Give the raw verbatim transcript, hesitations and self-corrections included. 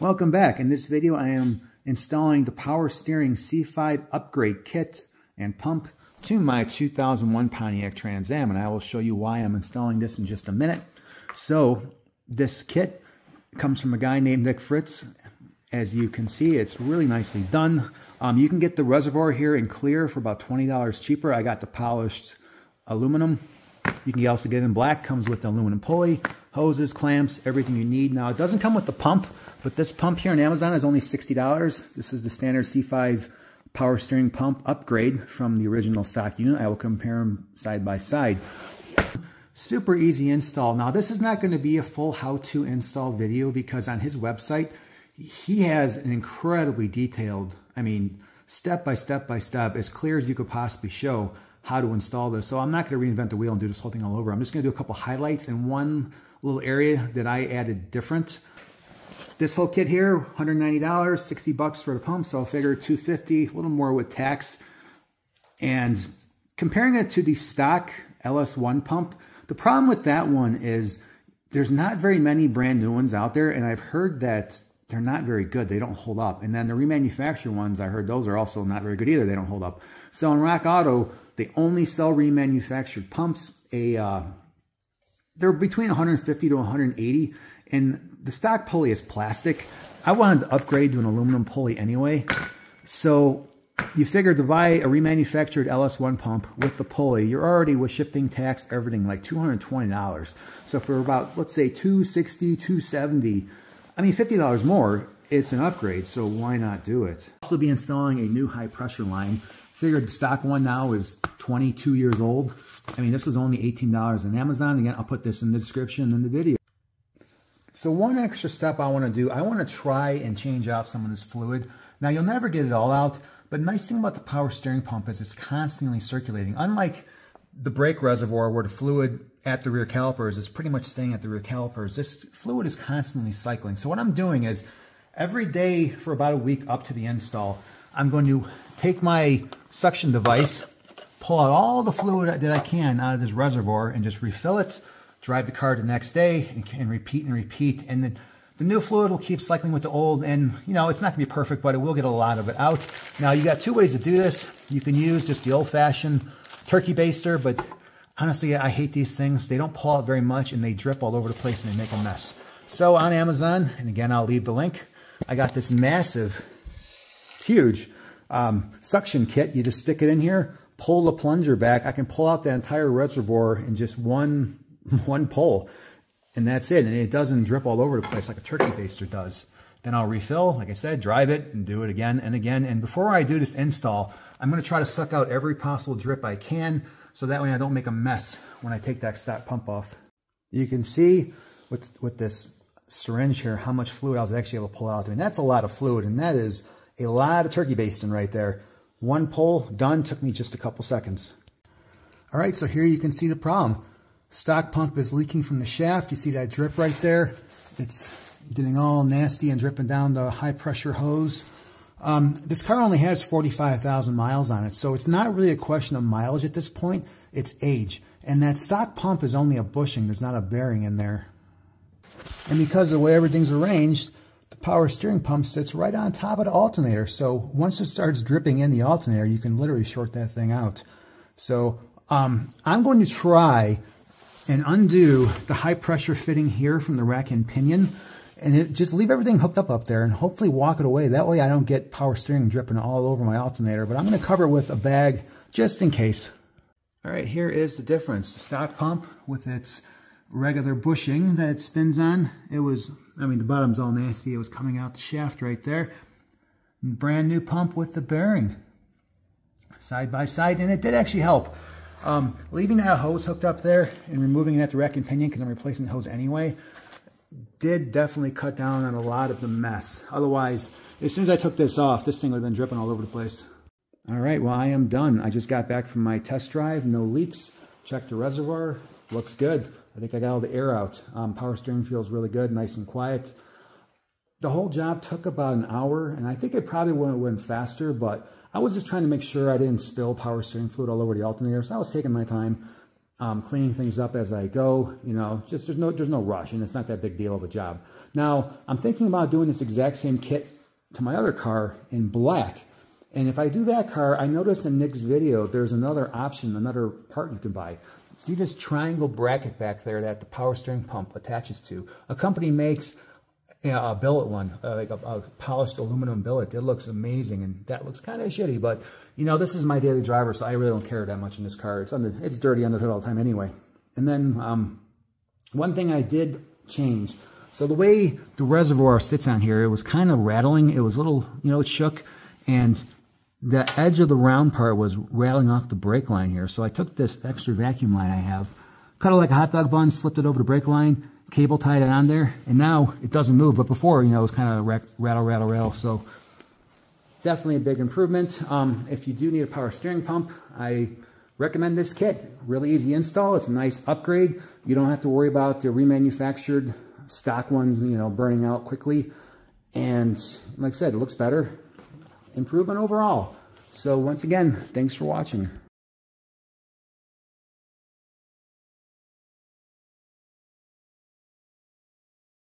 Welcome back. In this video, I am installing the power steering C five upgrade kit and pump to my two thousand one Pontiac Trans Am, and I will show you why I'm installing this in just a minute. So this kit comes from a guy named Nick Fritz. As you can see, it's really nicely done. Um, you can get the reservoir here in clear for about twenty dollars cheaper. I got the polished aluminum. You can also get it in black. Comes with the aluminum pulley, hoses, clamps, everything you need. Now, it doesn't come with the pump, but this pump here on Amazon is only sixty dollars. This is the standard C five power steering pump upgrade from the original stock unit. I will compare them side by side. Super easy install. Now, this is not going to be a full how-to install video because on his website, he has an incredibly detailed, I mean, step by step by step, as clear as you could possibly show how to install this. So I'm not going to reinvent the wheel and do this whole thing all over. I'm just going to do a couple highlights in one little area that I added different. This whole kit here, one hundred ninety dollars, sixty bucks for the pump, so I'll figure two hundred fifty dollars, a little more with tax. And comparing it to the stock L S one pump, the problem with that one is there's not very many brand new ones out there, and I've heard that they're not very good. They don't hold up. And then the remanufactured ones, I heard those are also not very good either. They don't hold up. So in Rock Auto, they only sell remanufactured pumps. A uh, they're between one hundred fifty to one hundred eighty, and the stock pulley is plastic. I wanted to upgrade to an aluminum pulley anyway. So you figure to buy a remanufactured L S one pump with the pulley, you're already with shipping, tax, everything, like two hundred twenty dollars. So for about, let's say, two sixty, two seventy, I mean, fifty dollars more, it's an upgrade, so why not do it? Also be installing a new high pressure line. Figured the stock one now is twenty-two years old. I mean, this is only eighteen dollars on Amazon. Again, I'll put this in the description in the video. So one extra step I wanna do, I wanna try and change out some of this fluid. Now, you'll never get it all out, but the nice thing about the power steering pump is it's constantly circulating. Unlike the brake reservoir where the fluid at the rear calipers is pretty much staying at the rear calipers, this fluid is constantly cycling. So what I'm doing is every day for about a week up to the install, I'm going to take my suction device, pull out all the fluid that I can out of this reservoir and just refill it, drive the car the next day and, and repeat and repeat. And then the new fluid will keep cycling with the old, and you know, it's not gonna be perfect, but it will get a lot of it out. Now, you got two ways to do this. You can use just the old fashioned turkey baster, but honestly, I hate these things. They don't pull out very much and they drip all over the place and they make a mess. So on Amazon, and again, I'll leave the link, I got this massive, huge um, suction kit. You just stick it in here, pull the plunger back. I can pull out the entire reservoir in just one, one pull, and that's it. And it doesn't drip all over the place like a turkey baster does. Then I'll refill, like I said, drive it and do it again and again. And before I do this install, I'm gonna try to suck out every possible drip I can, so that way I don't make a mess when I take that stock pump off. You can see with, with this syringe here how much fluid I was actually able to pull out. I mean, that's a lot of fluid, and that is a lot of turkey basting right there. One pull, done, took me just a couple seconds. All right, so here you can see the problem. Stock pump is leaking from the shaft. You see that drip right there? It's getting all nasty and dripping down the high pressure hose. Um, this car only has forty-five thousand miles on it, so it's not really a question of mileage at this point, it's age. And that stock pump is only a bushing, there's not a bearing in there. And because of the way everything's arranged, the power steering pump sits right on top of the alternator, so once it starts dripping in the alternator, you can literally short that thing out. So um, I'm going to try and undo the high pressure fitting here from the rack and pinion, and it, just leave everything hooked up up there and hopefully walk it away. That way I don't get power steering dripping all over my alternator, but I'm gonna cover it with a bag just in case. All right, here is the difference. The stock pump with its regular bushing that it spins on, it was, I mean, the bottom's all nasty. It was coming out the shaft right there. Brand new pump with the bearing, side by side, and it did actually help. Um, leaving that hose hooked up there and removing it at the rack and pinion, because I'm replacing the hose anyway, did definitely cut down on a lot of the mess. Otherwise, as soon as I took this off, this thing would have been dripping all over the place. All right, well, I am done. I just got back from my test drive, no leaks. Checked the reservoir, looks good. I think I got all the air out. Um, power steering feels really good, nice and quiet. The whole job took about an hour, and I think it probably would have went faster, but I was just trying to make sure I didn't spill power steering fluid all over the alternator, so I was taking my time. um, cleaning things up as I go. You know, just there's no, there's no rush, and it's not that big deal of a job. Now, I'm thinking about doing this exact same kit to my other car in black. And if I do that car, I noticed in Nick's video, there's another option, another part you can buy. See this triangle bracket back there that the power steering pump attaches to? A company makes a billet one, like a, a polished aluminum billet. It looks amazing, and that looks kind of shitty, but you know, this is my daily driver, so I really don't care that much in this car. It's under, it's dirty under the hood all the time anyway. And then um, one thing I did change. So the way the reservoir sits on here, it was kind of rattling. It was a little, you know, it shook, and the edge of the round part was rattling off the brake line here. So I took this extra vacuum line I have, cut it like a hot dog bun, slipped it over the brake line, cable tied it on there, and now it doesn't move. But before, you know, it was kind of rattle, rattle, rattle. So definitely a big improvement. Um, if you do need a power steering pump, I recommend this kit. Really easy install. It's a nice upgrade. You don't have to worry about the remanufactured stock ones, you know, burning out quickly. And like I said, it looks better. Improvement overall. So once again, thanks for watching.